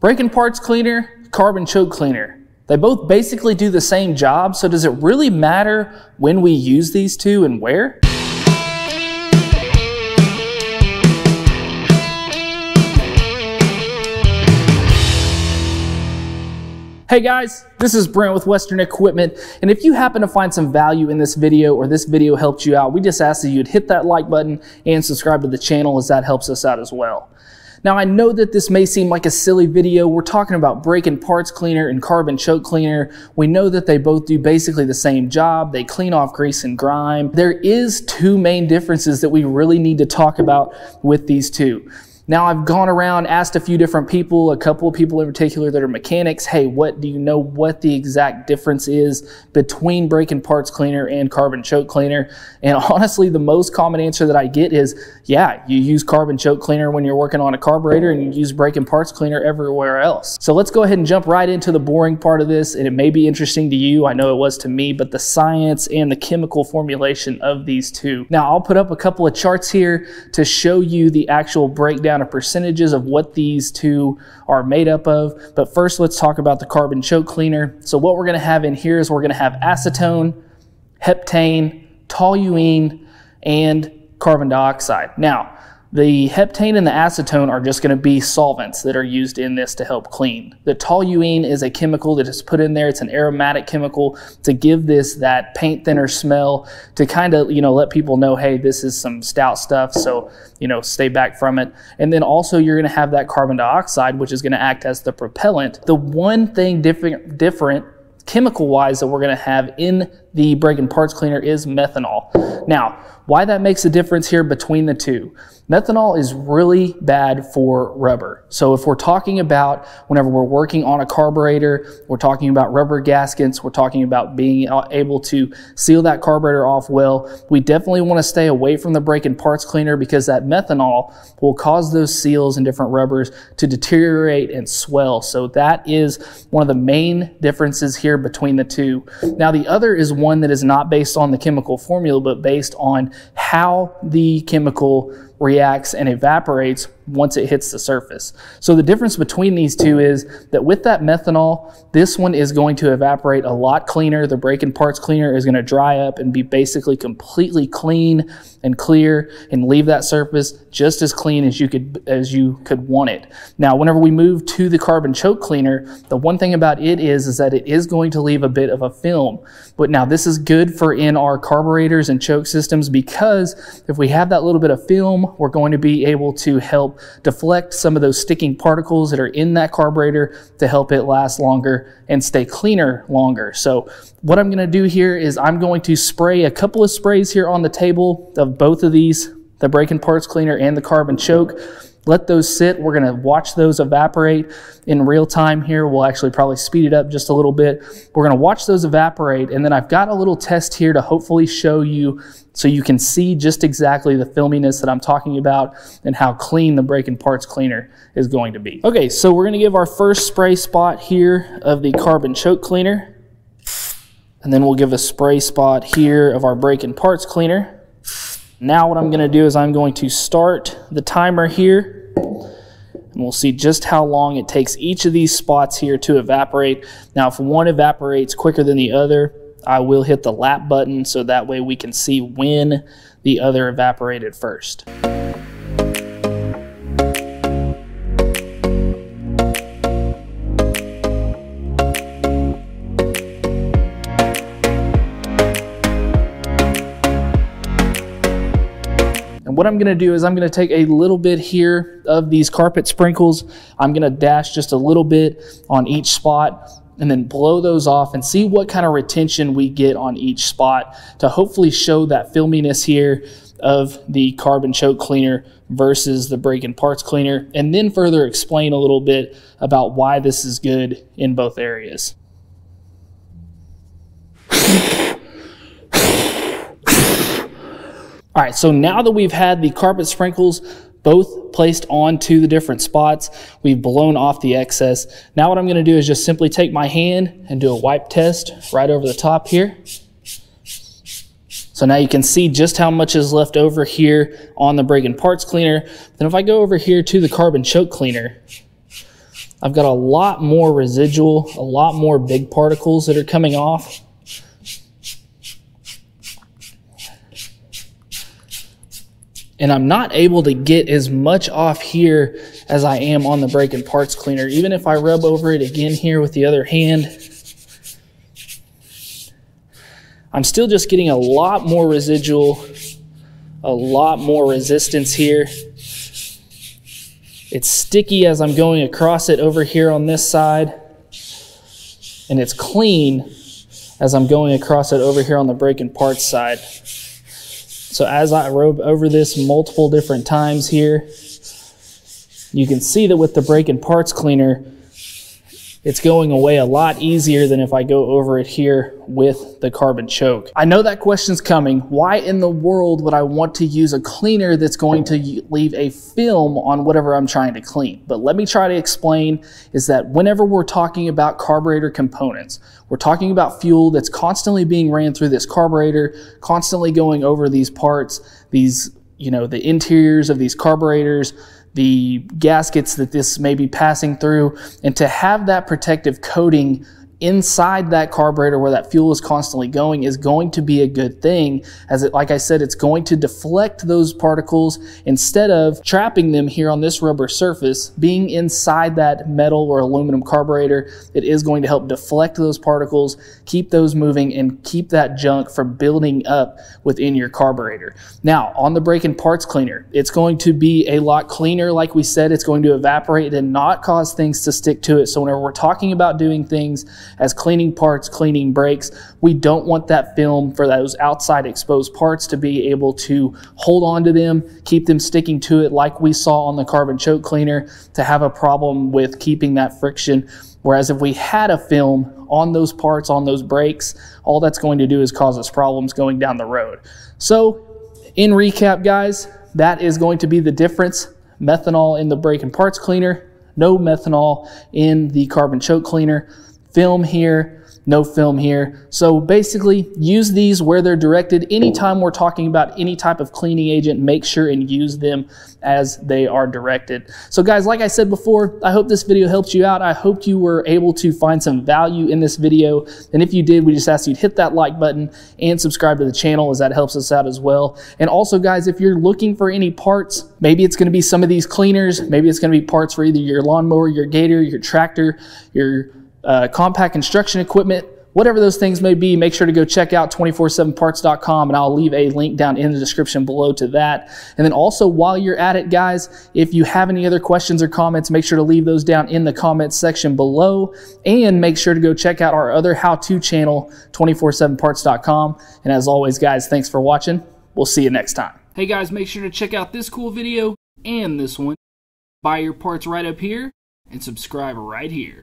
Brake & Parts Cleaner, Carbon Choke Cleaner. They both basically do the same job, so does it really matter when we use these two and where? Hey guys, this is Brent with Western Equipment, and if you happen to find some value in this video or this video helped you out, we just ask that you'd hit that like button and subscribe to the channel, as that helps us out as well. Now, I know that this may seem like a silly video. We're talking about Brake & Parts Cleaner and Carbon Choke Cleaner. We know that they both do basically the same job. They clean off grease and grime. There is two main differences that we really need to talk about with these two. Now, I've gone around, asked a few different people, a couple of people in particular that are mechanics, hey, what do you know what the exact difference is between Brake & Parts Cleaner and Carbon Choke Cleaner? And honestly, the most common answer that I get is, yeah, you use Carbon Choke Cleaner when you're working on a carburetor and you use Brake & Parts Cleaner everywhere else. So let's go ahead and jump right into the boring part of this, and it may be interesting to you, I know it was to me, but the science and the chemical formulation of these two. Now, I'll put up a couple of charts here to show you the actual breakdown of percentages of what these two are made up of. But first, let's talk about the Carbon Choke Cleaner. So what we're going to have in here is we're going to have acetone, heptane, toluene, and carbon dioxide. Now, the heptane and the acetone are just going to be solvents that are used in this to help clean. The toluene is a chemical that is put in there. It's an aromatic chemical to give this that paint thinner smell, to kind of, you know, let people know, hey, this is some stout stuff, so, you know, stay back from it. And then also you're going to have that carbon dioxide, which is going to act as the propellant. The one thing different chemical wise that we're going to have in the Brake & Parts Cleaner is methanol. Now, why that makes a difference here between the two. Methanol is really bad for rubber. So if we're talking about whenever we're working on a carburetor, we're talking about rubber gaskets, we're talking about being able to seal that carburetor off well, we definitely want to stay away from the Brake & Parts Cleaner, because that methanol will cause those seals and different rubbers to deteriorate and swell. So that is one of the main differences here between the two. Now, the other is one that is not based on the chemical formula, but based on how the chemical reacts and evaporates once it hits the surface. So the difference between these two is that with that methanol, this one is going to evaporate a lot cleaner. The Brake & Parts Cleaner is going to dry up and be basically completely clean and clear and leave that surface just as clean as you could want it. Now, whenever we move to the Carbon Choke Cleaner, the one thing about it is that it is going to leave a bit of a film. But now, this is good for in our carburetors and choke systems, because if we have that little bit of film, we're going to be able to help deflect some of those sticking particles that are in that carburetor to help it last longer and stay cleaner longer. So what I'm going to do here is I'm going to spray a couple of sprays here on the table of both of these, the Brake & Parts Cleaner and the Carbon Choke. Let those sit. We're going to watch those evaporate in real time here. We'll actually probably speed it up just a little bit. We're going to watch those evaporate, and then I've got a little test here to hopefully show you, so you can see just exactly the filminess that I'm talking about and how clean the Brake & Parts Cleaner is going to be. Okay, so we're going to give our first spray spot here of the Carbon Choke Cleaner, and then we'll give a spray spot here of our Brake & Parts Cleaner. Now, what I'm going to do is I'm going to start the timer here, and we'll see just how long it takes each of these spots here to evaporate. Now, if one evaporates quicker than the other, I will hit the lap button, so that way we can see when the other evaporated first. What I'm going to do is I'm going to take a little bit here of these carpet sprinkles. I'm going to dash just a little bit on each spot and then blow those off and see what kind of retention we get on each spot to hopefully show that filminess here of the Carbon Choke Cleaner versus the Brake & Parts Cleaner, and then further explain a little bit about why this is good in both areas. All right, so now that we've had the carpet sprinkles both placed onto the different spots, we've blown off the excess. Now what I'm gonna do is just simply take my hand and do a wipe test right over the top here. So now you can see just how much is left over here on the Brake & Parts Cleaner. Then if I go over here to the Carbon Choke Cleaner, I've got a lot more residual, a lot more big particles that are coming off. And I'm not able to get as much off here as I am on the brake and parts cleaner. Even if I rub over it again here with the other hand, I'm still just getting a lot more residual, a lot more resistance here. It's sticky as I'm going across it over here on this side, and it's clean as I'm going across it over here on the brake and parts side. So as I rub over this multiple different times here, you can see that with the brake and parts cleaner, it's going away a lot easier than if I go over it here with the carbon choke. I know that question's coming. Why in the world would I want to use a cleaner that's going to leave a film on whatever I'm trying to clean? But let me try to explain is that whenever we're talking about carburetor components, we're talking about fuel that's constantly being ran through this carburetor, constantly going over these parts, these, you know, the interiors of these carburetors, the gaskets that this may be passing through, and to have that protective coating inside that carburetor where that fuel is constantly going is going to be a good thing, as it, like I said, it's going to deflect those particles instead of trapping them here on this rubber surface. Being inside that metal or aluminum carburetor, it is going to help deflect those particles, keep those moving, and keep that junk from building up within your carburetor. Now on the brake and parts cleaner, it's going to be a lot cleaner. Like we said, it's going to evaporate and not cause things to stick to it. So whenever we're talking about doing things as cleaning parts, cleaning brakes, we don't want that film for those outside exposed parts to be able to hold on to them, keep them sticking to it like we saw on the carbon choke cleaner, to have a problem with keeping that friction. Whereas if we had a film on those parts, on those brakes, all that's going to do is cause us problems going down the road. So in recap, guys, that is going to be the difference. Methanol in the brake and parts cleaner, no methanol in the carbon choke cleaner. Film here, no film here. So basically, use these where they're directed. Anytime we're talking about any type of cleaning agent, make sure and use them as they are directed. So guys, like I said before, I hope this video helped you out. I hope you were able to find some value in this video. And if you did, we just ask you to hit that like button and subscribe to the channel, as that helps us out as well. And also guys, if you're looking for any parts, maybe it's gonna be some of these cleaners, maybe it's gonna be parts for either your lawnmower, your gator, your tractor, your compact construction equipment, whatever those things may be, make sure to go check out 247parts.com, and I'll leave a link down in the description below to that. And then also, while you're at it, guys, if you have any other questions or comments, make sure to leave those down in the comments section below, and make sure to go check out our other how-to channel, 247parts.com. And as always, guys, thanks for watching. We'll see you next time. Hey guys, make sure to check out this cool video and this one. Buy your parts right up here and subscribe right here.